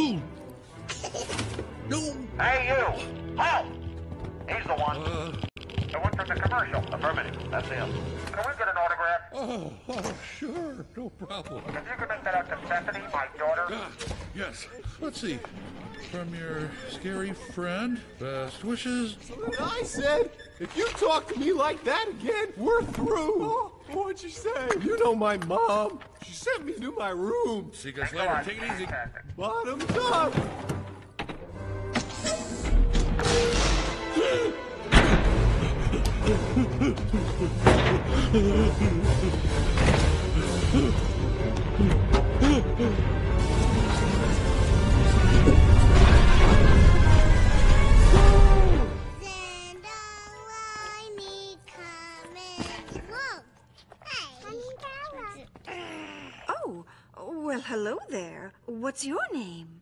Boom. Boom. Hey, you. Halt. He's the one. The one from the commercial. Affirmative. That's him. Can we get an autograph? Oh, sure. No problem. If you could make that up to Stephanie, my daughter. Yes. Let's see. From your scary friend, best wishes. I said, if you talk to me like that again, we're through. Oh, what'd you say? You know my mom. She sent me to my room. See you guys later. Take it easy. Bottoms up. Well, hello there. What's your name?